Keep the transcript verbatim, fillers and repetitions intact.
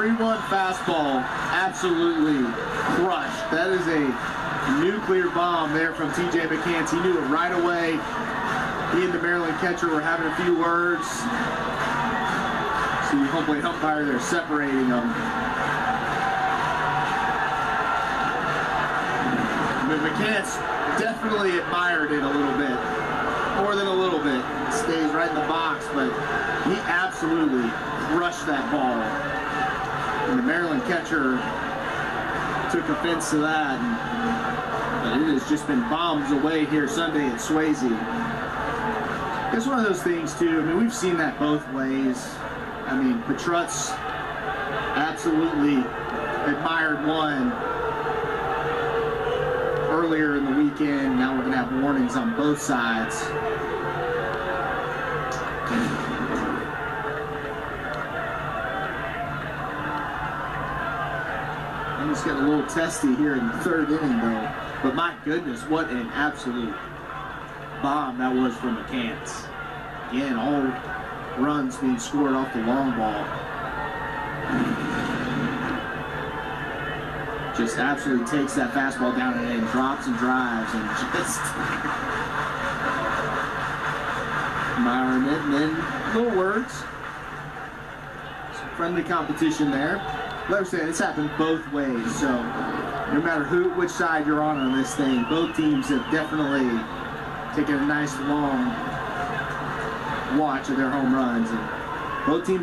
three one fastball, absolutely crushed. That is a nuclear bomb there from T J. McCants. He knew it right away. He and the Maryland catcher were having a few words. See, home plate umpire there separating them. But McCants definitely admired it a little bit. More than a little bit. It stays right in the box, but he absolutely crushed that ball. And the Maryland catcher took offense to that. And, but it has just been bombs away here Sunday at Swayze. It's one of those things, too. I mean, we've seen that both ways. I mean, Petrutz absolutely admired one earlier in the weekend. Now we're going to have warnings on both sides. And it's got a little testy here in the third inning, though. But my goodness, what an absolute bomb that was from McCants. Again, all runs being scored off the long ball. Just absolutely takes that fastball down and drops and drives and just admiring it. And then little words. Some friendly competition there. Like I said, it's happened both ways. So no matter who, which side you're on on this thing, both teams have definitely taken a nice long watch of their home runs, and both teams